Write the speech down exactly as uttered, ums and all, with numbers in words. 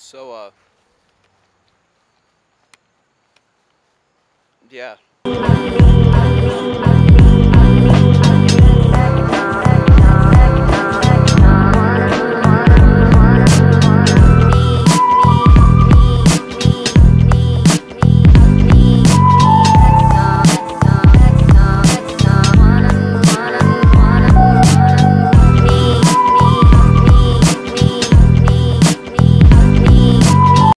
So, uh, yeah.